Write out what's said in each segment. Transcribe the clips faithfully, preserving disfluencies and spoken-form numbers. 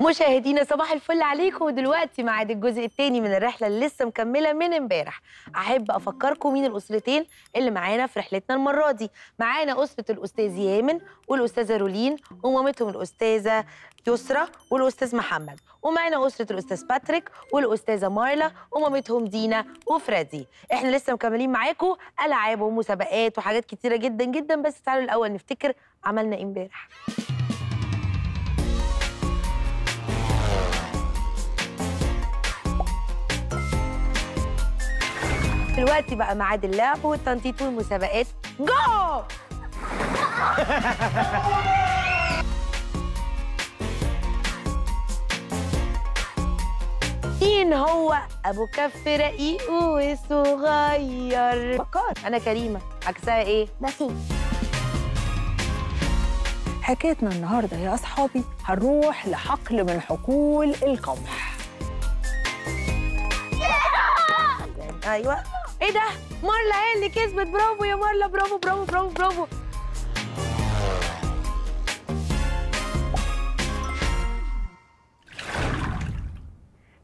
مشاهدينا صباح الفل عليكم. ودلوقتي ميعاد الجزء الثاني من الرحله اللي لسه مكمله من امبارح. احب افكركم مين الاسرتين اللي معانا في رحلتنا المره دي. معانا اسره الاستاذ يامن والاستاذه رولين ومامتهم الاستاذه يسره والاستاذ محمد، ومعانا اسره الاستاذ باتريك والاستاذه مارلا ومامتهم دينا وفرادي. احنا لسه مكملين معاكم العاب ومسابقات وحاجات كتيره جدا جدا، بس تعالوا الاول نفتكر عملنا ايه امبارح. دلوقتي بقى ميعاد اللعب والتنطيط والمسابقات. جو! مين هو ابو كف رقيق وصغير؟ بكار. انا كريمه. عكسها ايه؟ بخيل. حكايتنا النهارده يا اصحابي هنروح لحقل من حقول القمح. ايوه. ايه ده؟ مارلا هي اللي كسبت. برافو يا مارلا، برافو برافو برافو برافو.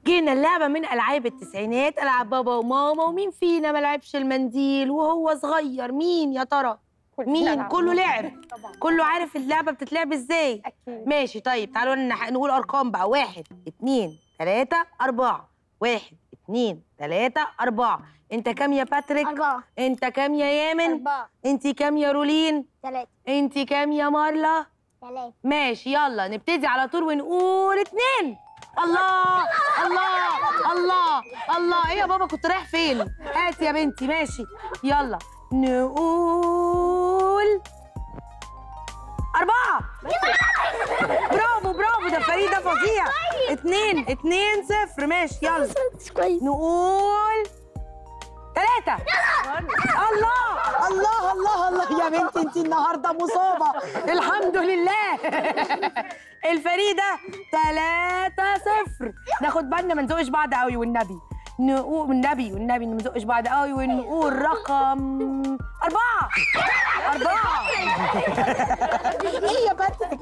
جينا اللعبه من العاب التسعينات، العاب بابا وماما. ومين فينا ما لعبش المنديل وهو صغير؟ مين يا ترى؟ مين؟ كله لعب، كله عارف اللعبه بتتلعب ازاي. أكيد. ماشي طيب، تعالوا نقول ارقام بقى. واحد اتنين تلاته اربعه. واحد اتنين تلاته اربعه. انت كام يا باتريك؟ اربعه. انت كام يا يامن؟ اربعه. انت كام يا رولين؟ تلاته. انت كام يا مارلا؟ تلاته. ماشي يلا نبتدي على طول ونقول اتنين. الله الله الله الله. ايه يا بابا كنت رايح فين؟ هاتي يا بنتي. ماشي يلا نقول أربعة. برافو برافو، ده الفريق ده فظيع. اتنين اتنين صفر. ماشي يلا نقول تلاتة. الله الله الله الله. يا بنتي انتي النهارده مصابة. الحمد لله. الفريق ده تلاتة صفر. ناخد بالنا ما نزقش بعض قوي والنبي. نقول والنبي والنبي ما نزقش بعض قوي. ونقول رقم أربعة. أربعة. إيه يا باتريك؟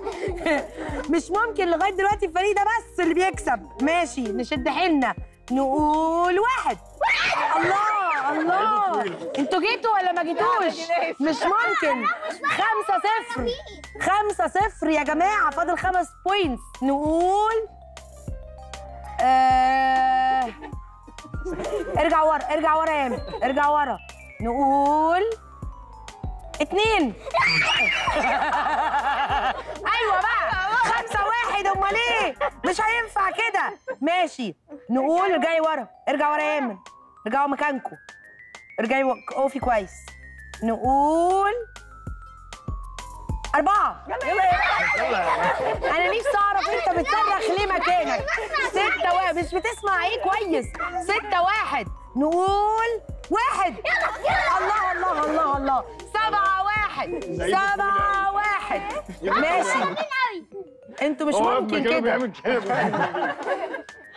مش ممكن لغاية دلوقتي الفريق ده بس اللي بيكسب. ماشي نشد حيلنا نقول واحد. الله الله. انتوا جيتوا ولا ما جيتوش؟ مش ممكن. خمسة صفر. خمسة صفر يا جماعة، فاضل خمس بوينتس. نقول آه... ارجع ورا ارجع ورا يا يامن، ارجع ورا. نقول اتنين. ايوه بقى خمسة واحد. امال ايه؟ مش هينفع كده. ماشي نقول ارجعي ورا، ارجع ورا يا يامن، ارجعوا مكانكم، ارجعي قوفي كويس. نقول أربعة. أنا نفسي أعرف أنت بتصرخ ليه مكانك. ستة واحد. مش بتسمع إيه كويس. ستة واحد. نقول واحد. الله الله الله الله. سبعة واحد. سبعة واحد. ماشي. أنتوا مش ممكن كده.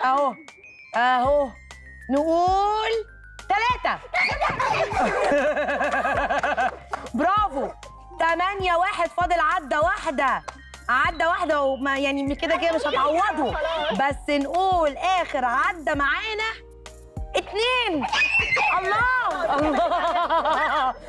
أهو أهو. نقول ثلاثة. برافو. تمانية واحد. فاضل عدة واحدة. عدة واحدة وما يعني كده كده مش هتعوضه، بس نقول آخر عدة معانا اتنين. الله الله.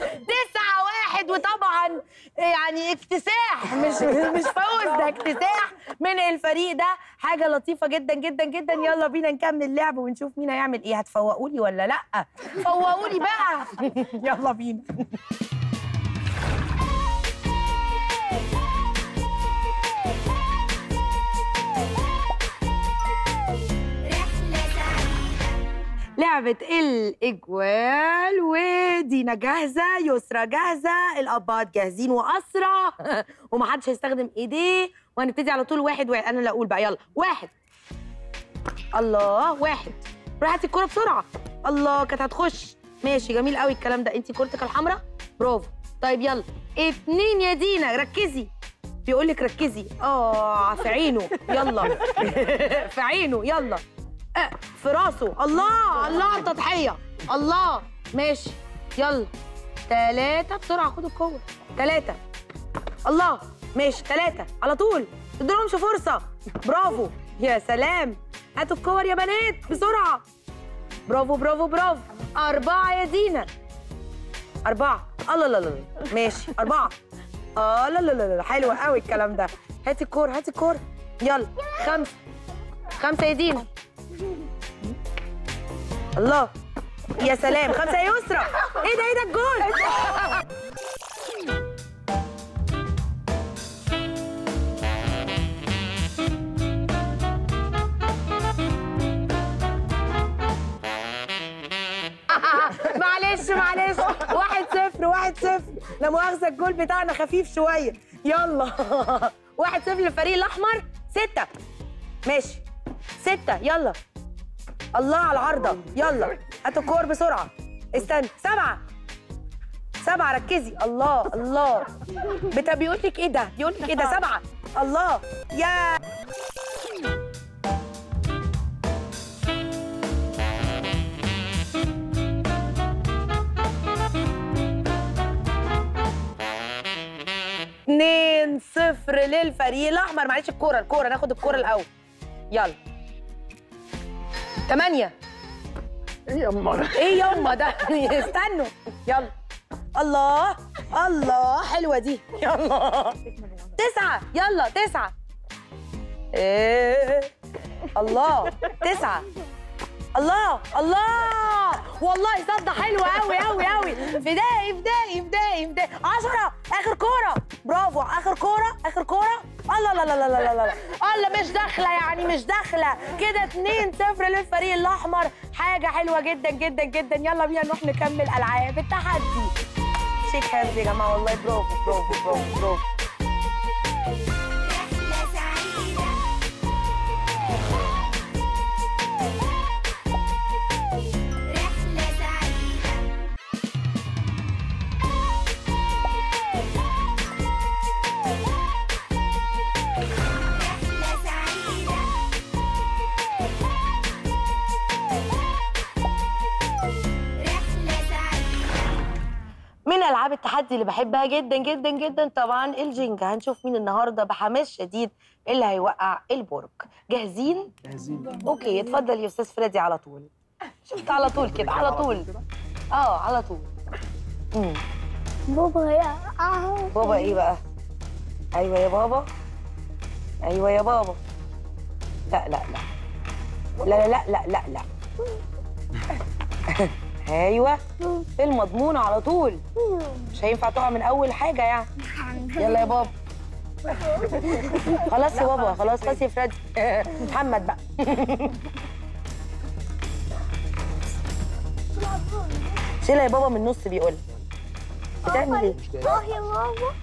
تسعة واحد. وطبعا يعني اكتساح، مش مش فوز، ده اكتساح من الفريق ده. حاجة لطيفة جدا جدا جدا. يلا بينا نكمل اللعب ونشوف مين هيعمل ايه. هتفوقولي ولا لأ؟ فوقولي بقى. يلا بينا. لعبة الإجوال. ودينا جاهزة، يسرا جاهزة، الأباط جاهزين وأسرع. ومحدش هيستخدم إيديه، وهنبتدي على طول. واحد واحد. أنا اللي أقول بقى. يلا واحد. الله. واحد. روحي هاتي الكورة بسرعة. الله كانت هتخش. ماشي جميل قوي الكلام ده. أنتي كورتك الحمراء. برافو. طيب يلا اتنين يا دينا. ركزي. بيقول لك ركزي. آه في عينه. يلا. في عينه. يلا. أه في راسه. الله الله على التضحية. الله. ماشي يلا تلاتة بسرعة. خدوا القوة. تلاتة. الله. ماشي تلاتة على طول، ما تديلهمش فرصة. برافو. يا سلام، هاتوا الكور يا بنات بسرعة. برافو برافو برافو. أربعة يا دينا. أربعة. الله لا لا ماشي أربعة. آه لا لا لا حلو قوي الكلام ده. هاتي الكور هاتي الكور. يلا خمسة. خمسة يا دينا. الله يا سلام، خمسة يا يسرا. إيه ده إيه ده الجول؟ معلش معلش واحد صفر واحد صفر، لا مؤاخذة الجول بتاعنا خفيف شوية. يلا واحد صفر للفريق الأحمر. ستة ماشي ستة. يلا الله على العارضة. يلا هاتوا الكور بسرعة. استنى سبعة سبعة ركزي. الله الله بتا بيقول لك إيه ده؟ بيقول لك إيه ده؟ سبعة. الله يا اتنين صفر للفريق الأحمر. معلش الكورة الكورة ناخد الكورة الأول. يلا تمانية. إيه يما إيه يما ده؟ استنوا. يلا الله الله حلوة دي. يلا تسعة. يلا تسعة. إيه الله تسعة. الله الله والله صد حلو قوي قوي قوي. فدائي فدائي فدائي فدائي. عشرة اخر كوره. برافو اخر كوره اخر كوره. الله لا لا لا لا لا الله مش داخله يعني مش داخله كده. اتنين صفر للفريق الاحمر. حاجه حلوه جدا جدا جدا. يلا بينا نروح نكمل العاب التحدي. شيك هاند يا جماعه والله. برافو برافو برافو برافو. العاب التحدي اللي بحبها جدا جدا جدا طبعا الجينجا. هنشوف مين النهارده بحماس شديد اللي هيوقع البرج. جاهزين؟ جاهزين. اوكي اتفضل يا استاذ فرادي على طول. شفت على طول كده على طول. اه على طول. امم بابا اهو. بابا ايه بقى؟ ايوه يا بابا ايوه يا بابا. لا لا لا لا لا لا لا لا. ايوه في المضمون على طول. مش هينفع تقع من اول حاجه يعني. يلا يا بابا. خلاص يا بابا خلاص خلاص يا فرادي. محمد بقى. شيلها يا بابا من النص. بيقول بتعمل ايه؟ اه يا بابا.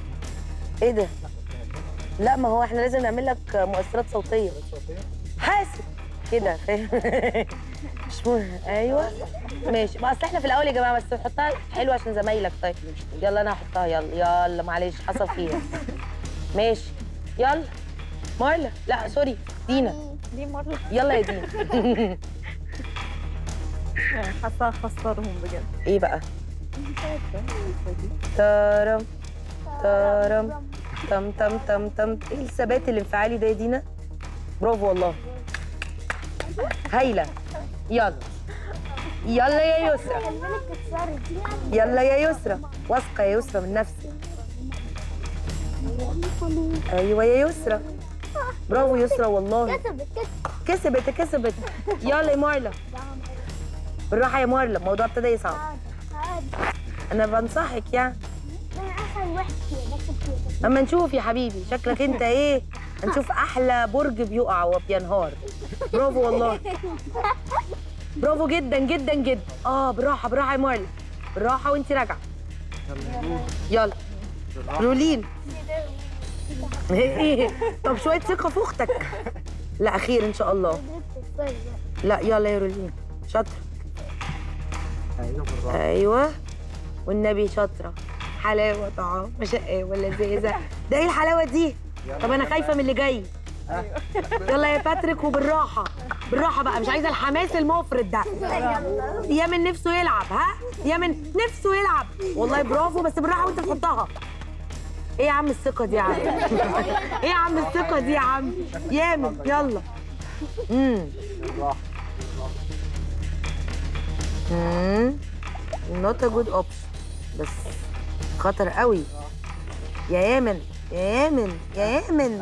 ايه ده؟ لا ما هو احنا لازم نعمل لك مؤثرات صوتيه. حاسب كده فاهم. مش مهم. ايوه ماشي. ما اصل احنا في الاول يا جماعه بس نحطها حلوه عشان زمايلك. طيب يلا انا هحطها. يلا يلا معلش حصل فيها. ماشي يلا مارلا. لا سوري دينا. دي مارلا. يلا يا دينا. حاسه هخسرهم بجد. ايه بقى؟ تارم تارم تم تم تم تم. ايه الثبات الانفعالي ده يا دينا؟ برافو والله هايله. يلا يلا يا يسرا. يلا يا يسرا. واثقه يا يسرا من نفسك. ايوه يا يسرا. برافو يسرا والله. كسبت كسبت كسبت. يلا يا مارلا. بالراحه يا مارلا الموضوع ابتدى يصعب. انا بنصحك يعني. انا احسن واحد فيها. اما نشوف يا حبيبي شكلك انت ايه. هنشوف احلى برج بيقع وبينهار. برافو والله. برافو جدا جدا جدا. اه بالراحه بالراحه يا مارلا بالراحه وانت راجعه. يلا رولين. ايه طب شويه ثقه في اختك. لا خير ان شاء الله. لا يلا يا رولين شاطره. ايوه والنبي شاطره. حلاوه طعام شقاوه لذيذه. ده ايه الحلاوه دي؟ طب انا خايفه من اللي جاي. يلا يا باتريك وبالراحه بالراحه بقى. مش عايزه الحماس المفرط ده. يامن نفسه يلعب. ها يامن نفسه يلعب والله. برافو بس بالراحه وانت بتحطها. ايه يا عم الثقه دي يا عم؟ ايه يا عم الثقه دي يا عم يامن؟ يلا امم امم نوت ا جود اوبشن، بس خطر قوي. يا يامن يا يامن يا يامن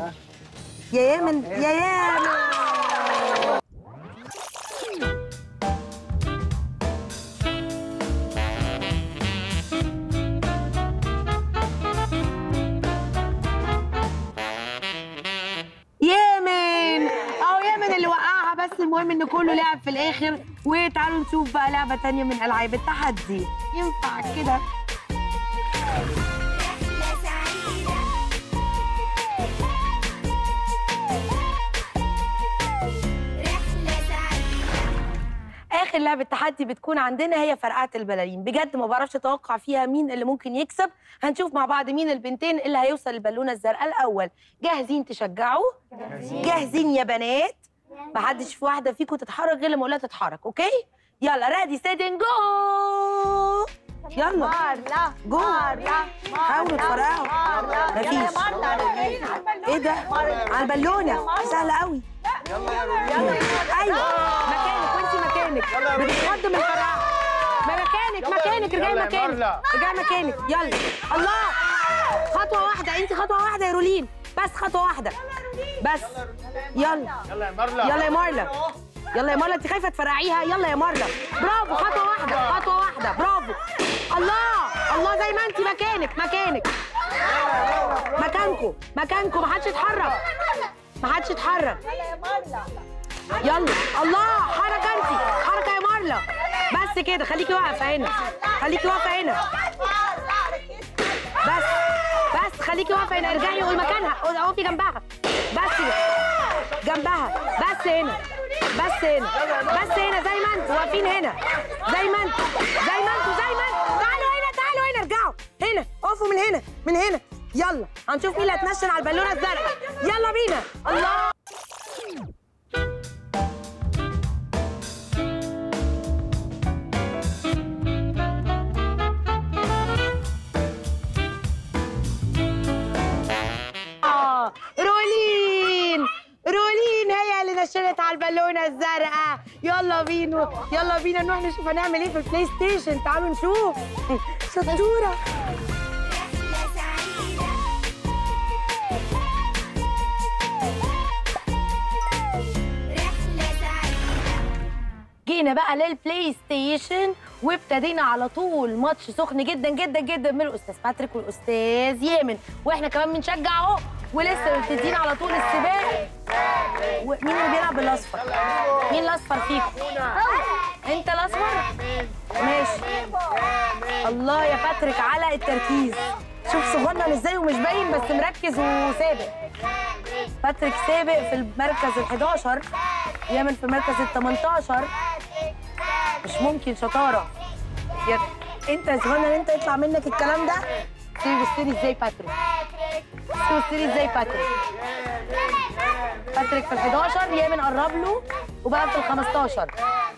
يا يامن يا يامن. المهم ان كله لعب في الاخر، وتعالوا نشوف بقى لعبه تانية من العاب التحدي. ينفع كده؟ اخر لعبه تحدي بتكون عندنا هي فرقعه البلالين. بجد ما بعرفش اتوقع فيها مين اللي ممكن يكسب. هنشوف مع بعض مين البنتين اللي هيوصل البالونه الزرقاء الاول. جاهزين تشجعوا؟ جاهزين. جاهزين يا بنات؟ محدش في واحده فيكم تتحرك غير لما اقولها تتحرك، اوكي؟ يلا رادي سيدن جو. يلا مارلا جو مارلا حاولوا تفرقعوا. مفيش ايه ده؟ على البالونه سهله قوي. يلا يا رولين. ايوه مكانك وانت مكانك بتتقدم الفرقعه. مكانك مكانك رجعي مكانك رجعي مكانك. يلا الله خطوه واحده انت خطوه واحده يا رولين بس خطوه واحده بس. يلا يلا يا مارلا يلا يا مارلا يلا يا مارلا انت خايفه تفرقعيها. يلا يا مارلا برافو خطوه واحده خطوه واحده برافو. الله الله زي ما انت مكانك مكانك مكانكم مكانكم محدش يتحرك محدش يتحرك. يلا يا مارلا يلا الله حركه انت حركه يا مارلا بس كده. خليكي واقفه هنا خليكي واقفه هنا بس بس خليكي واقفه هنا. ارجعي قول مكانها اقفي جنبها بس جنبها بس هنا بس هنا بس هنا زي ما انتوا واقفين هنا زي ما انتوا زي ما انتوا زي ما انتوا. تعالوا هنا تعالوا هنا ارجعوا هنا اقفوا من هنا من هنا. يلا هنشوف مين اللي هتنشن على البالونه الزرقاء. يلا بينا. الله نشنت على البالونه الزرقاء. يلا بينا يلا بينا نروح نشوف هنعمل ايه في البلاي ستيشن. تعالوا نشوف. شطوره. جينا بقى للبلاي ستيشن وابتدينا على طول ماتش سخن جدا جدا جدا من الاستاذ باتريك والاستاذ يامن، واحنا كمان بنشجع اهو ولسه مبتدين على طول السباق. مين اللي بيلعب بالاصفر؟ مين الاصفر فيكم؟ انت الاصفر؟ ماشي. الله يا باتريك على التركيز. شوف صغنن ازاي ومش باين بس مركز وسابق. باتريك سابق في المركز الحداشر، يامن في المركز التمنتاشر. مش ممكن شطاره. يا انت يا صغنن انت يطلع منك الكلام ده. سيب السيري ازاي باتريك؟ سيب السيري ازاي باتريك؟ باتريك في ال حداشر، يامن قرب له وبقى في ال خمستاشر.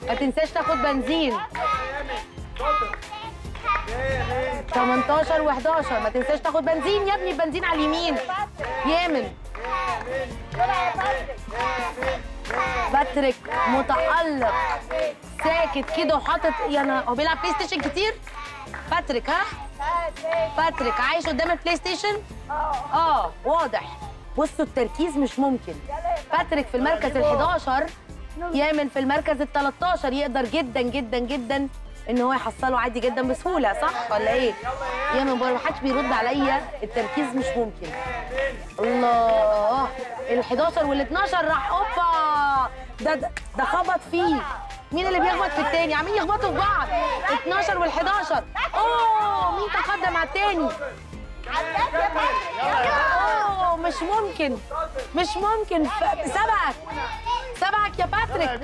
ما تنساش تاخد بنزين. تمنتاشر و11 ما تنساش تاخد بنزين يا ابني. البنزين على اليمين. يامن باتريك متألق ساكت كده وحاطط. يعني هو بيلعب بلاي ستيشن كتير؟ باتريك ها؟ باتريك عايش قدام البلاي ستيشن؟ اه اه واضح. بصوا التركيز مش ممكن. باتريك في المركز ال11، يامن في المركز ال13. يقدر جدا جدا جدا ان هو يحصله عادي جدا بسهوله صح ولا ايه؟ يامن برضه محدش بيرد عليا. التركيز مش ممكن. الله ال11 وال12 راح اوبا. ده ده خبط فيه. مين اللي بيخبط في التاني؟ عاملين يخبطوا في بعض. اتناشر وال11 اوه مين تقدم على التاني؟ اوه مش ممكن مش ممكن. سبقك سبقك يا باتريك.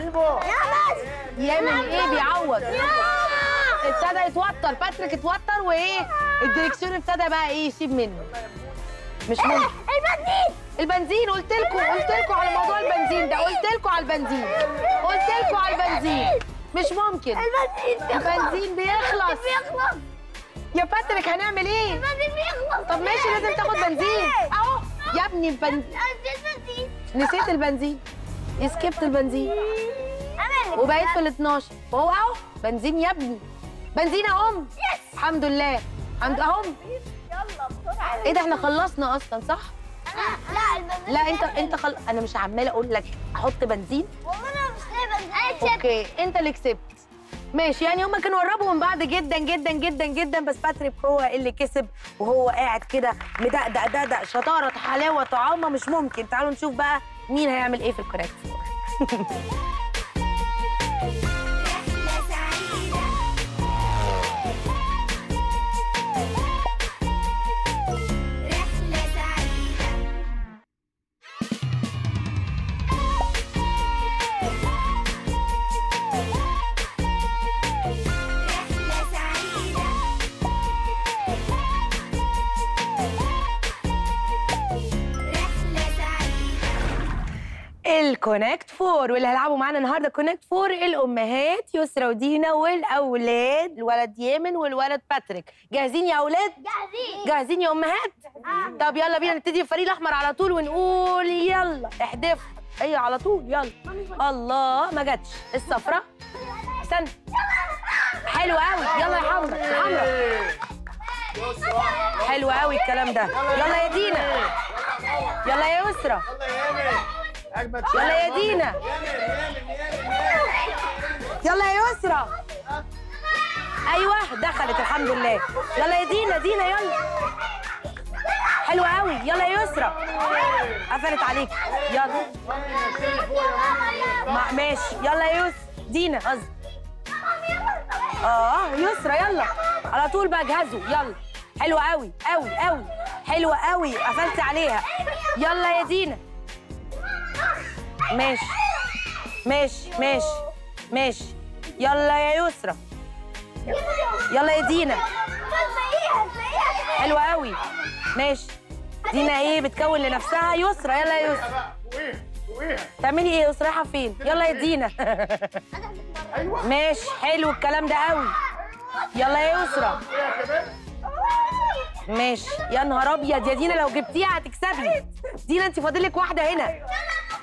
يامن ايه بيعوض. ابتدى يتوتر باتريك اتوتر وايه؟ الدريكسيون ابتدى بقى ايه يسيب منه. مش ممكن. البنزين البنزين قلت لكم قلت لكم على موضوع البنزين ده. قلت لكم على البنزين قلت لكم على البنزين. مش ممكن. البنزين البنزين بيخلص بيخلص يا باتريك. هنعمل ايه؟ البنزين بيخلص. طب ماشي لازم تاخد بنزين اهو يا ابني. البنزين نسيت البنزين. سكبت البنزين وبقيت في ال اتناشر وهو اهو بنزين يا ابني بنزين يا ام. الحمد لله الحمد لله اهم. يلا بسرعه. ايه ده احنا خلصنا اصلا صح؟ لا البنزين لا انت انت خل... انا مش عماله اقول لك احط بنزين والله انا مش لاقي بنزين. انا كسبت. اوكي انت اللي كسبت ماشي يعني هما كانوا قربوا من بعض جدا جدا جدا جدا بس باتريك هو اللي كسب وهو قاعد كده مدقدق دقدق شطاره حلاوه طعامه مش ممكن. تعالوا نشوف بقى مين هيعمل ايه في الكوريكتيف. كونكت فور واللي هيلعبوا معانا النهارده كونكت فور الامهات يسره ودينا والاولاد الولد يامن والولد باتريك. جاهزين يا اولاد؟ جاهزين. جاهزين يا امهات؟ جاهزين. طب يلا بينا نبتدي بالفريق الاحمر على طول ونقول يلا احدف اي على طول يلا. الله ما جاتش. الصفرة استنى حلو قوي يلا يا حمرا حمرا حلو قوي الكلام ده. يلا يا دينا يلا يا يسره يلا يا دينا يلا يا يسرى. ايوه دخلت الحمد لله. يلا يا دينا دينا يلا حلو قوي. يلا يا يسرى قفلت عليك يلا ماشي. يلا يا يسرى دينا قصدي اه يسرى يلا على طول بقى جهزوا يلا حلو قوي قوي قوي حلو قوي قفلت عليها. يلا يا دينا ماشي ماشي ماشي ماشي. يلا يا يسرى يلا يا دينا حلوة قوي ماشي. دينا ايه بتكون لنفسها يسرى. يلا يا يسرى تعملي ايه يسرى رايحة فين؟ يلا يا دينا ماشي حلو الكلام ده قوي. يلا يا يسرى ماشي. يا نهار ابيض يا دينا لو جبتيها هتكسبني. دينا انت فاضلك واحدة هنا.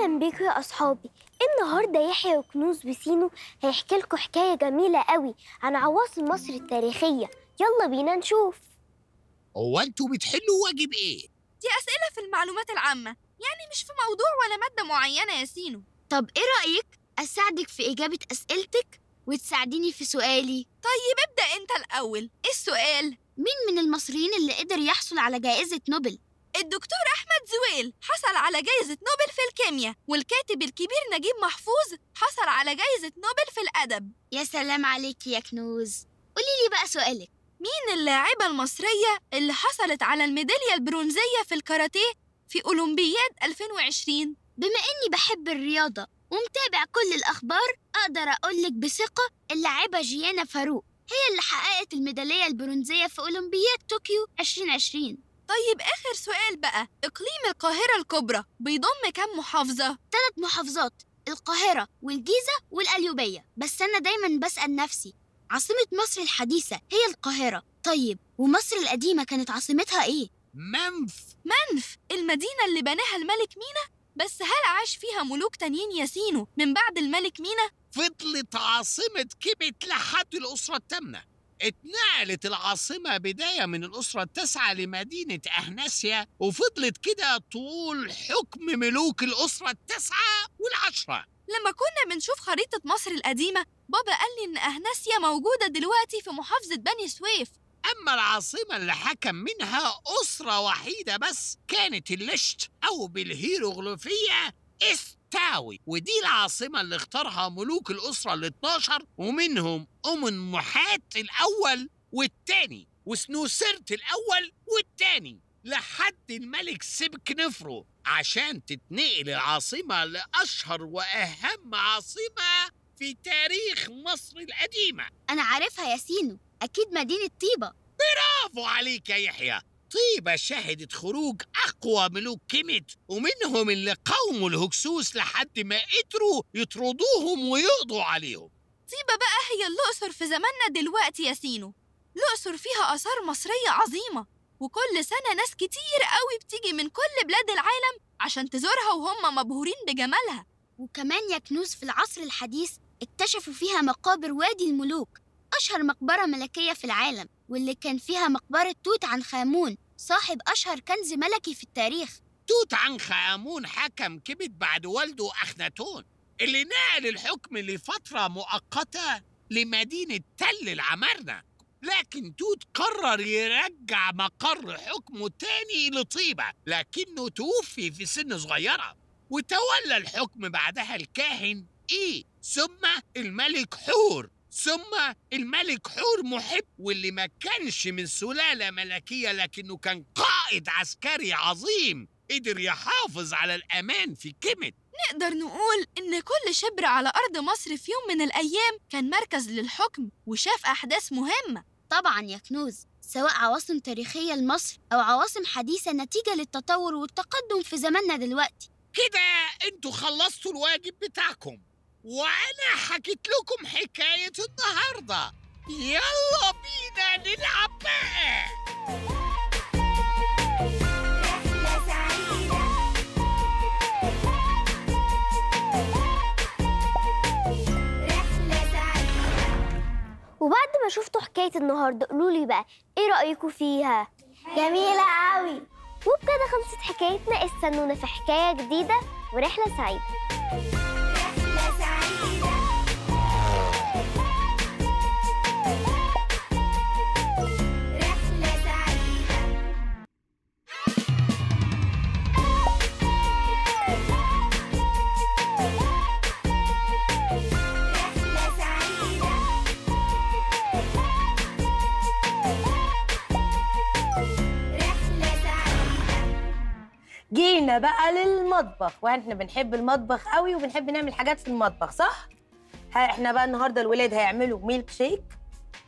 اهلا بيكم يا اصحابي. النهارده يحيى وكنوز وسينو هيحكي لكم حكايه جميله قوي عن عواصم مصر التاريخيه. يلا بينا نشوف. هو انتوا بتحلوا واجب ايه؟ دي اسئله في المعلومات العامه يعني مش في موضوع ولا ماده معينه يا سينو. طب ايه رايك اساعدك في اجابه اسئلتك وتساعديني في سؤالي؟ طيب ابدا انت الاول. ايه السؤال؟ مين من المصريين اللي قدر يحصل على جائزه نوبل؟ الدكتور أحمد زويل حصل على جائزة نوبل في الكيمياء، والكاتب الكبير نجيب محفوظ حصل على جائزة نوبل في الأدب. يا سلام عليك يا كنوز. قولي لي بقى سؤالك. مين اللاعبة المصرية اللي حصلت على الميدالية البرونزية في الكاراتيه في أولمبياد ألفين وعشرين؟ بما إني بحب الرياضة ومتابع كل الأخبار أقدر أقول لك بثقة اللاعبة جيانا فاروق هي اللي حققت الميدالية البرونزية في أولمبياد طوكيو ألفين وعشرين. طيب آخر سؤال بقى. إقليم القاهرة الكبرى بيضم كم محافظة؟ ثلاث محافظات القاهرة والجيزة والقليوبية. بس أنا دايماً بسأل نفسي عاصمة مصر الحديثة هي القاهرة. طيب ومصر القديمة كانت عاصمتها إيه؟ منف. منف المدينة اللي بناها الملك مينا. بس هل عاش فيها ملوك تانيين يا سينو من بعد الملك مينا؟ فضلت عاصمة كيمت لحد الأسرة الثامنة. اتنقلت العاصمة بداية من الأسرة التاسعة لمدينة أهناسيا وفضلت كده طول حكم ملوك الأسرة التاسعة والعشرة. لما كنا بنشوف خريطة مصر القديمة بابا قال لي إن أهناسيا موجودة دلوقتي في محافظة بني سويف. أما العاصمة اللي حكم منها أسرة وحيدة بس كانت الليشت أو بالهيروغليفية اسْت تاوي، ودي العاصمة اللي اختارها ملوك الأسرة ال اتناشر ومنهم أمنحات الأول والتاني وسنوسرت الأول والتاني. لحد الملك سبك نفرو عشان تتنقل العاصمة لأشهر وأهم عاصمة في تاريخ مصر القديمة. أنا عارفها يا سينو، أكيد مدينة طيبة. برافو عليك يا يحيى. طيبة شهدت خروج أقوى ملوك كيمت، ومنهم اللي قاوموا الهكسوس لحد ما قدروا يطردوهم ويقضوا عليهم. طيبة بقى هي الأقصر في زماننا دلوقتي يا سينو. الأقصر فيها آثار مصرية عظيمة، وكل سنة ناس كتير قوي بتيجي من كل بلاد العالم عشان تزورها وهم مبهورين بجمالها. وكمان يا كنوز في العصر الحديث اكتشفوا فيها مقابر وادي الملوك، أشهر مقبرة ملكية في العالم، واللي كان فيها مقبرة توت عنخ آمون صاحب أشهر كنز ملكي في التاريخ. توت عنخ آمون حكم كيمت بعد والده أخناتون، اللي نقل الحكم لفترة مؤقتة لمدينة تل العمارنة، لكن توت قرر يرجع مقر حكمه تاني لطيبة، لكنه توفي في سن صغيرة، وتولى الحكم بعدها الكاهن إيه، ثم الملك حور، ثم الملك حور محب، واللي ما كانش من سلالة ملكية لكنه كان قائد عسكري عظيم قدر يحافظ على الأمان في كيمت. نقدر نقول إن كل شبر على أرض مصر في يوم من الأيام كان مركز للحكم وشاف أحداث مهمة. طبعاً يا كنوز، سواء عواصم تاريخية لمصر أو عواصم حديثة نتيجة للتطور والتقدم في زماننا دلوقتي. كده أنتوا خلصتوا الواجب بتاعكم، وأنا حكيت لكم حكاية النهاردة. يلا بينا نلعب بقى. وبعد ما شفتوا حكاية النهارده قولولي بقى ايه رأيكم فيها؟ جميلة قوي. وبكده خلصت حكايتنا. استنونا في حكاية جديدة ورحلة سعيدة. رحلة سعيدة. رحلة سعيدة. جينا بقى للمطبخ، واحنا بنحب المطبخ قوي وبنحب نعمل حاجات في المطبخ، صح؟ احنا بقى النهارده الولاد هيعملوا ميلك شيك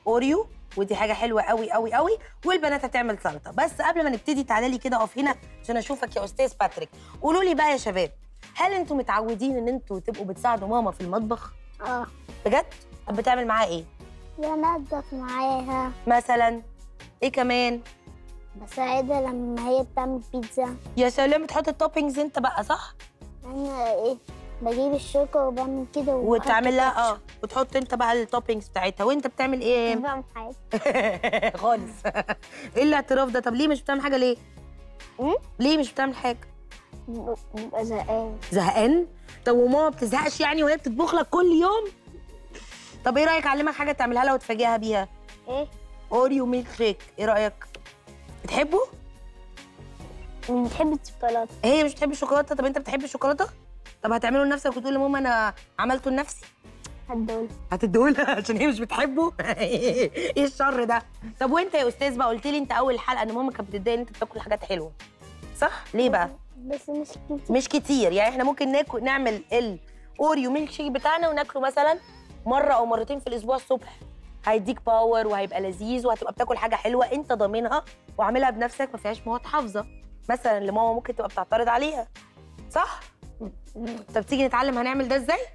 اوريو، ودي حاجه حلوه قوي قوي قوي، والبنات هتعمل سلطه. بس قبل ما نبتدي تعالي لي كده اقف هنا عشان اشوفك يا استاذ باتريك. قولوا لي بقى يا شباب، هل انتم متعودين ان انتم تبقوا بتساعدوا ماما في المطبخ؟ اه بجد؟ طب بتعمل معاها ايه؟ بنضف معاها مثلا. ايه كمان؟ بساعدها لما هي بتعمل بيتزا. يا سلام، بتحط التوبينجز انت بقى، صح؟ انا ايه، بجيب الشوكه وبعمل كده وتعمل لها اه وتحط انت بقى التوبينجز بتاعتها. وانت بتعمل ايه؟ مش بعمل حاجه خالص. ايه الاعتراف ده؟ طب ليه مش بتعمل حاجه؟ ليه؟ امم ليه مش بتعمل حاجه؟ ببقى زهقان. زهقان؟ طب وماما بتزهقش يعني وهي بتطبخ لك كل يوم؟ طب ايه رايك اعلمك حاجه تعملها لها وتفاجئها بيها؟ ايه؟ اوريو ميلك شيك، ايه رايك؟ بتحبه؟ مش بتحب الشوكولاته. هي مش بتحب الشوكولاته. طب انت بتحب الشوكولاته؟ طب هتعمله لنفسك وتقول لماما انا عملته لنفسي؟ هتديهولها. هتديهولها عشان هي مش بتحبه؟ ايه الشر ده؟ طب وانت يا استاذ بقى، قلت لي انت اول حلقه ان ماما كانت بتتضايق ان انت بتاكل حاجات حلوه، صح؟ ليه بقى؟ بس مش كتير. مش كتير يعني، احنا ممكن ناكل نعمل الاوريو ميلك شيك بتاعنا وناكله مثلا مره او مرتين في الاسبوع الصبح، هيديك باور وهيبقى لذيذ وهتبقى بتاكل حاجه حلوه انت ضامنها وعاملها بنفسك ما فيهاش مواد حافظه مثلا اللي ماما ممكن تبقى بتعترض عليها، صح؟ طب تيجي نتعلم هنعمل ده ازاي؟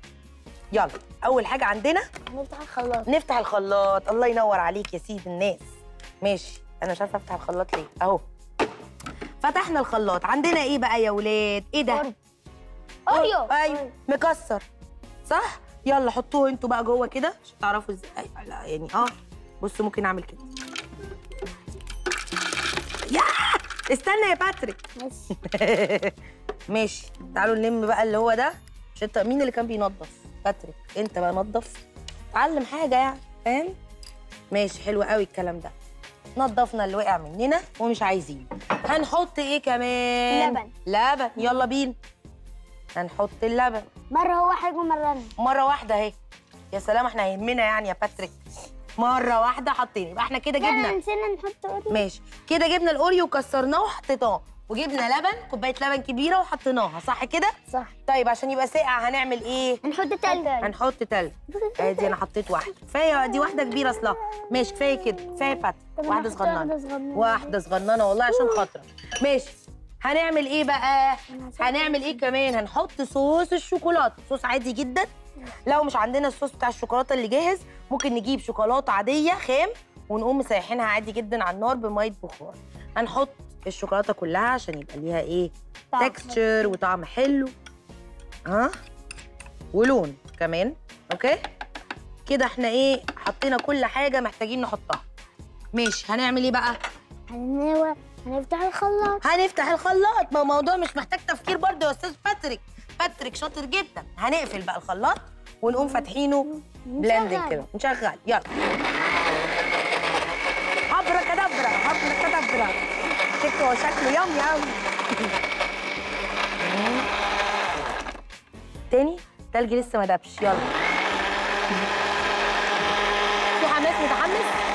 يلا. اول حاجه عندنا نفتح الخلاط. نفتح الخلاط. الله ينور عليك يا سيد الناس. ماشي، انا مش عارفه افتح الخلاط ليه. اهو فتحنا الخلاط. عندنا ايه بقى يا ولاد؟ ايه ده؟ اوريو. اوريو ايوه مكسر، صح؟ يلا حطوه انتوا بقى جوه كده عشان تعرفوا ازاي. لا يعني اه بصوا ممكن اعمل كده. يا استنى يا باتريك. ماشي ماشي، تعالوا نلم بقى اللي هو ده عشان مين اللي كان بينظف؟ باتريك انت بقى نظف، اتعلم حاجه يعني، فاهم؟ ماشي، حلو قوي الكلام ده. نظفنا اللي وقع مننا ومش عايزين. هنحط ايه كمان؟ لبن. لبن، يلا بينا. هنحط اللبن مرة هو حاجة ومرة أنا. مرة واحدة أهي. يا سلام، احنا هيهمنا يعني يا باتريك. مره واحده حطينا. يبقى احنا كده جبنا، نسينا نحط اوريو. ماشي كده جبنا الاوريو وكسرناه وحطيناه، وجبنا لبن، كوبايه لبن كبيره وحطيناها، صح كده؟ صح. طيب عشان يبقى ساقع هنعمل ايه؟ هنحط تلج. هنحط تلج. ادي انا حطيت واحده كفايه، دي واحده كبيره اصلها. ماشي كفايه كده، كفايه فتح. واحده صغننه، واحده صغننه والله عشان خاطرك. ماشي هنعمل ايه بقى؟ هنعمل ايه كمان؟ هنحط صوص الشوكولاته، صوص عادي جدا. لو مش عندنا الصوص بتاع الشوكولاته اللي جاهز، ممكن نجيب شوكولاته عاديه خام ونقوم مسيحينها عادي جدا على النار بميه بخار. هنحط الشوكولاته كلها عشان يبقى ليها ايه؟ تكستشر وطعم حلو. ها؟ ولون كمان، اوكي؟ كده احنا ايه؟ حطينا كل حاجه محتاجين نحطها. ماشي هنعمل ايه بقى؟ هننوع هنفتح الخلاط. هنفتح الخلاط، ما الموضوع مش محتاج تفكير برضه يا استاذ باتريك، باتريك شاطر جدا. هنقفل بقى الخلاط ونقوم فاتحينه بلندنج كده، نشغل يلا. هبره كدبره، هبره كدبره. شكله شكله يامي قوي. تاني، التلج لسه ما دبش، يلا. في حماس، متحمس؟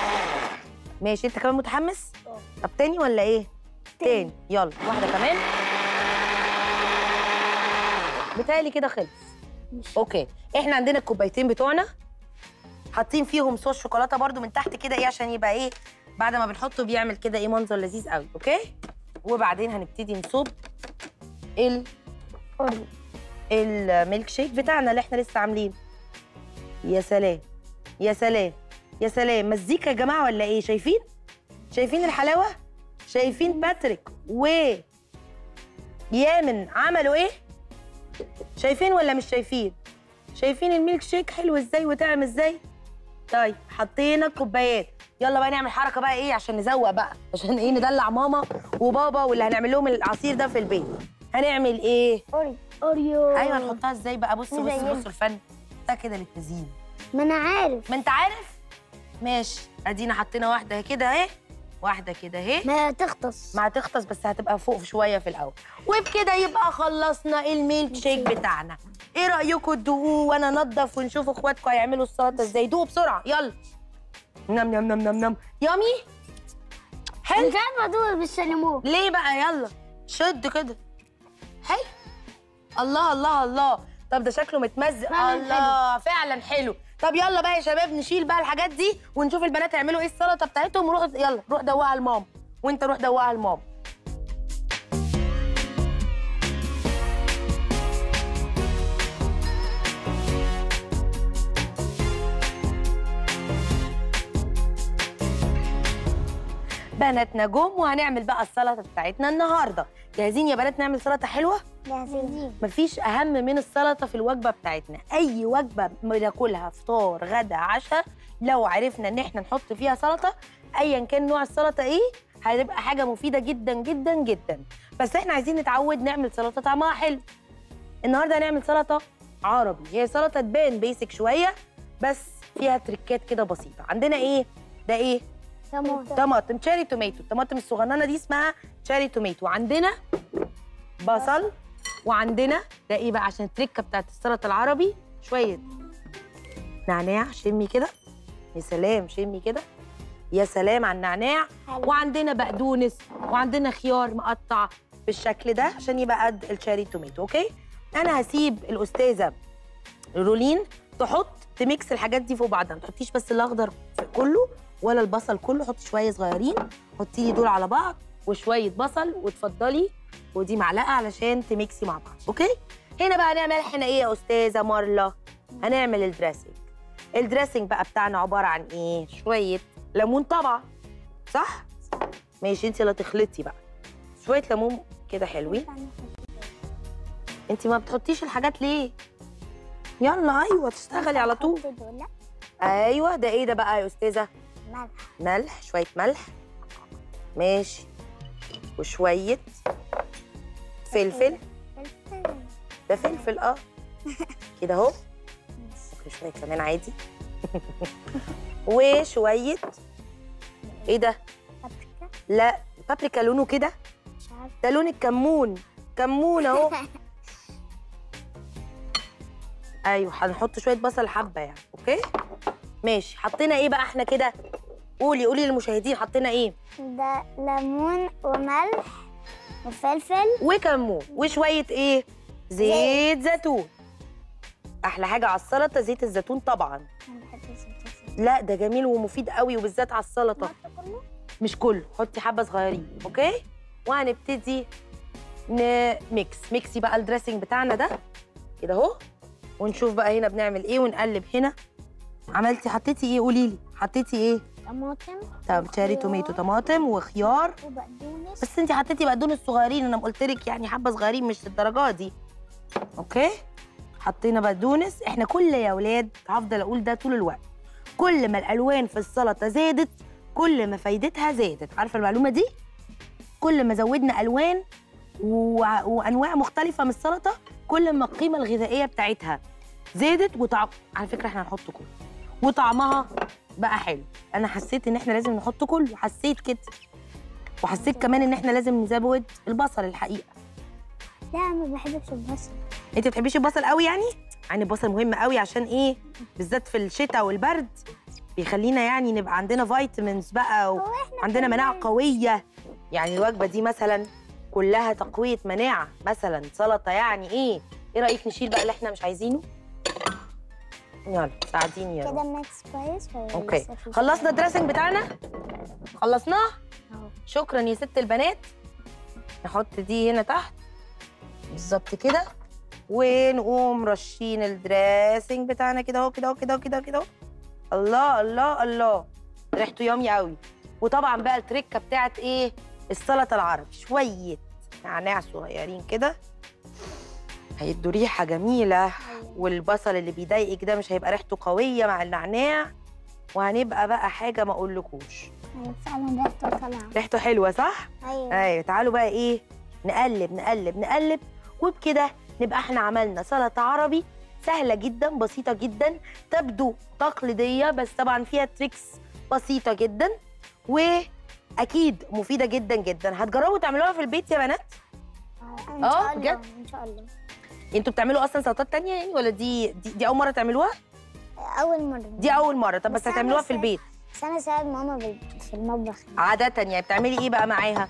ماشي، انت كمان متحمس؟ طب تاني ولا ايه؟ تاني, تاني. يلا واحدة كمان. بتهيألي كده خلص. اوكي، احنا عندنا الكوبايتين بتوعنا حاطين فيهم صوص شوكولاتة برضو من تحت كده، ايه عشان يبقى ايه؟ بعد ما بنحطه بيعمل كده ايه منظر لذيذ قوي، اوكي؟ وبعدين هنبتدي نصب ال الميلك شيك بتاعنا اللي احنا لسه عاملينه. يا سلام يا سلام يا سلام، مزيكا يا جماعة ولا ايه؟ شايفين؟ شايفين الحلاوة؟ شايفين باتريك و يامن عملوا ايه؟ شايفين ولا مش شايفين؟ شايفين الميلك شيك حلو ازاي وطعم ازاي؟ طيب حطينا الكوبايات، يلا بقى نعمل حركة بقى ايه عشان نزوق بقى، عشان ايه ندلع ماما وبابا واللي هنعمل لهم العصير ده في البيت. هنعمل ايه؟ أوريو. أوريو. ايوه نحطها ازاي بقى؟ بصوا بصوا بصوا الفن ده كده للتزيين. ما انا عارف. ما انت عارف؟ ماشي، ادينا حطينا واحدة كده اهي، واحدة كده اهي. ما هتختص. ما هتختص بس هتبقى فوق شوية في الأول. وبكده يبقى خلصنا الميلك شيك بتاعنا. إيه رأيكم تدوقوه وأنا أنضف ونشوف إخواتكم هيعملوا السلطة إزاي؟ دوقوا بسرعة يلا. نم نم نم نم نم. يامي؟ حلو. مش عارفة أدوق بالشاليمو. ليه بقى؟ يلا شد كده. حلو. الله الله الله. طب ده شكله متمزق. الله حلو. فعلا حلو. طب يلا بقى يا شباب نشيل بقى الحاجات دي ونشوف البنات يعملوا ايه السلطه بتاعتهم، وروح يلا روح دوقها لماما، وانت روح دوقها لماما. بناتنا جم وهنعمل بقى السلطه بتاعتنا النهارده. جاهزين يا بنات نعمل سلطه حلوه؟ جاهزين. مفيش اهم من السلطه في الوجبه بتاعتنا، اي وجبه بناكلها فطار غدا عشاء لو عرفنا ان احنا نحط فيها سلطه ايا كان نوع السلطه ايه هتبقى حاجه مفيده جدا جدا جدا. بس احنا عايزين نتعود نعمل سلطه طعمها حلو. النهارده هنعمل سلطه عربي، هي سلطه تبان بيسك شويه بس فيها تريكات كده بسيطه. عندنا ايه؟ ده ايه؟ طماطم. طماطم تشيري توميتو، الطماطم الصغننه دي اسمها تشيري توميتو. وعندنا بصل، وعندنا ده ايه بقى عشان التركه بتاعت السلطه العربي؟ شويه نعناع، شمي كده. يا سلام شمي كده، يا سلام على النعناع. وعندنا بقدونس، وعندنا خيار مقطع بالشكل ده عشان يبقى قد التشيري توميتو. اوكي انا هسيب الاستاذه رولين تحط تميكس الحاجات دي فوق بعضها، ما تحطيش بس الاخضر كله ولا البصل كله، حطي شويه صغيرين، حطي لي دول على بعض وشويه بصل وتفضلي، ودي معلقه علشان تميكسي مع بعض. اوكي هنا بقى هنعمل احنا ايه يا استاذه مارلا؟ هنعمل الدريسنج. الدريسنج بقى بتاعنا عباره عن ايه؟ شويه ليمون طبعا، صح؟ ماشي انت اللي تخلطي بقى شويه ليمون كده حلوين. انت ما بتحطيش الحاجات ليه؟ يلا ايوه تشتغلي على طول. ايوه ده ايه ده بقى يا استاذه؟ ملح. ملح، شوية ملح. ماشي. وشوية فلفل. فلفل. ده فلفل اه. كده اهو. شوية كمان عادي. وشوية ايه ده؟ بابريكا. لا، بابريكا لونه كده؟ مش عارفة. ده لون الكمون، كمون اهو. ايوه هنحط شوية بصل حبة يعني، اوكي؟ ماشي. حطينا ايه بقى احنا كده؟ قولي قولي للمشاهدين حطينا ايه؟ ده ليمون وملح وفلفل وكمون وشويه ايه؟ زيت زيتون. احلى حاجه على السلطه زيت الزيتون طبعا. انا بحب زيت الزيتون. لا ده جميل ومفيد قوي وبالذات على السلطه. حط كله؟ مش كله، حطي حبه صغيرين، اوكي؟ وهنبتدي نميكس، ميكسي بقى الدريسنج بتاعنا ده كده اهو، ونشوف بقى هنا بنعمل ايه ونقلب هنا. عملتي حطيتي ايه قولي لي؟ حطيتي ايه؟ طماطم. طب تشاري توميتو، طماطم وخيار وبقدونس. بس انت حطيتي بقدونس صغيرين، انا قلت لك يعني حبه صغيرين مش الدرجه دي. اوكي؟ حطينا بقدونس. احنا كل يا اولاد هفضل اقول ده طول الوقت، كل ما الالوان في السلطه زادت كل ما فايدتها زادت، عارفه المعلومه دي؟ كل ما زودنا الوان و... وانواع مختلفه من السلطه كل ما القيمه الغذائيه بتاعتها زادت وطعم. على فكره احنا هنحط كله وطعمها بقى حلو. انا حسيت ان احنا لازم نحط كله، حسيت كده، وحسيت كمان ان احنا لازم نزود البصل. الحقيقه لا ما بحبش البصل. انت ما بتحبيش البصل قوي يعني؟ يعني البصل مهم قوي عشان ايه؟ بالذات في الشتاء والبرد بيخلينا يعني نبقى عندنا فيتامينز بقى وعندنا مناعه قويه. يعني الوجبه دي مثلا كلها تقويه مناعه، مثلا سلطه يعني ايه؟ ايه رايك نشيل بقى اللي احنا مش عايزينه؟ يلا ساعديني يلا كده ميكس كويس. اوكي خلصنا الدريسنج بتاعنا؟ خلصناه؟ اهو. شكرا يا ست البنات. نحط دي هنا تحت بالظبط كده، ونقوم رشين الدريسنج بتاعنا كده اهو كده اهو كده كده كده. الله الله الله ريحته يامي قوي. وطبعا بقى التركه بتاعت ايه؟ السلطه العربي، شويه نعناع صغيرين كده هيدوا ريحه جميله، والبصل اللي بيضايقك ده مش هيبقى ريحته قويه مع النعناع، وهنبقى بقى حاجه ما اقولكوش. فعلا ريحته طالعه، ريحته حلوه صح؟ ايوه ايوه. تعالوا بقى ايه نقلب نقلب نقلب، وبكده نبقى احنا عملنا سلطه عربي سهله جدا بسيطه جدا، تبدو تقليديه بس طبعا فيها تريكس بسيطه جدا واكيد مفيده جدا جدا. هتجربوا تعملوها في البيت يا بنات؟ اه بجد ان شاء الله. انتوا بتعملوا اصلا سلطات تانية يعني ولا دي دي, دي اول مره تعملوها؟ اول مره. دي اول مره. طب بس, بس هتعملوها في البيت؟ بس انا ساعد ماما في المطبخ عاده. يعني بتعملي ايه بقى معاها؟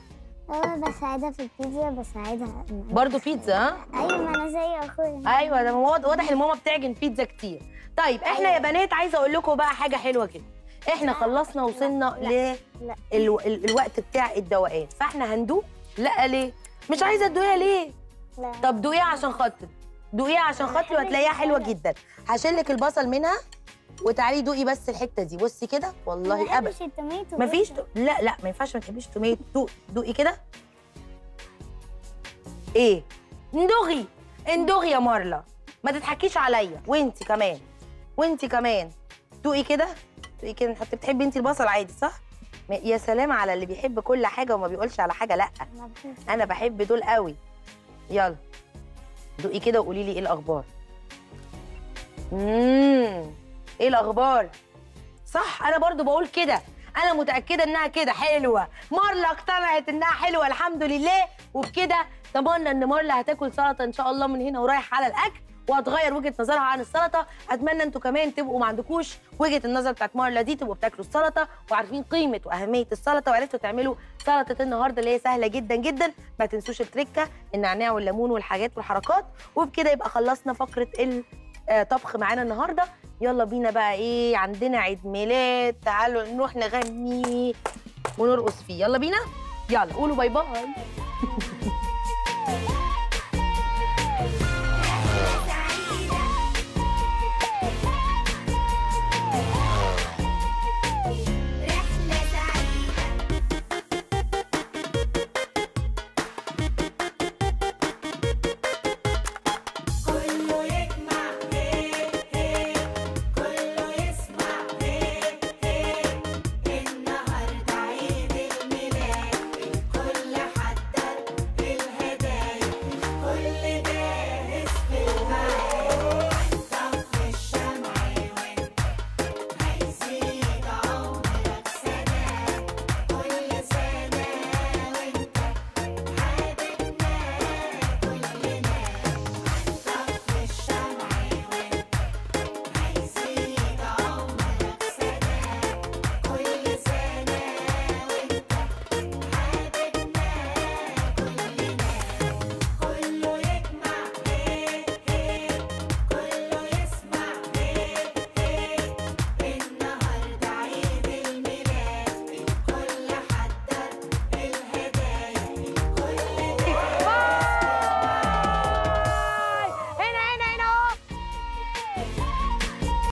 اه بساعدها في البيتزا، بساعدها برضه بيتزا. ها ايوه ما انا زي اخويا. ايوه ده واضح ان ماما بتعجن بيتزا كتير. طيب احنا أيوة. يا بنات عايزه اقول لكم بقى حاجه حلوه كده، احنا خلصنا وصلنا للوقت بتاع الدوقان، فاحنا هندوق. لا ليه؟ مش عايزه تدوقيها ليه؟ لا. طب دوقيها عشان خاطر، دوقيها عشان خاطر وهتلاقيها حلوه جدا. هشيل لك البصل منها وتعالي دوقي بس الحته دي. بصي كده والله ابدا ما فيش تو... لا لا ما ينفعش ما تحبيش التوميتو. دوقي دوقي كده. ايه اندغي اندغي يا مارلا، ما تضحكيش عليا. وانت كمان وانت كمان دوقي كده دوقي كده. حتى بتحبي انت البصل عادي صح؟ يا سلام على اللي بيحب كل حاجه وما بيقولش على حاجه. لا انا بحب دول قوي. يلا دوقي كده وقولي لي ايه الاخبار. اممم ايه الاخبار؟ صح انا برضو بقول كده، انا متاكده انها كده حلوه. مارلا اقتنعت انها حلوه الحمد لله، وبكده ضمننا ان مارلا هتاكل سلطه ان شاء الله من هنا ورايح على الاكل، وهتغير وجهه نظرها عن السلطه. اتمنى انتوا كمان تبقوا ما عندكوش وجهه النظر بتاعت مارلا دي، تبقوا بتاكلوا السلطه وعارفين قيمه واهميه السلطه، وعرفتوا تعملوا سلطه النهارده اللي هي سهله جدا جدا. ما تنسوش التركه النعناع والليمون والحاجات والحركات. وبكده يبقى خلصنا فقره الطبخ معانا النهارده. يلا بينا بقى ايه عندنا عيد ميلاد، تعالوا نروح نغني ونرقص فيه. يلا بينا يلا قولوا باي باي.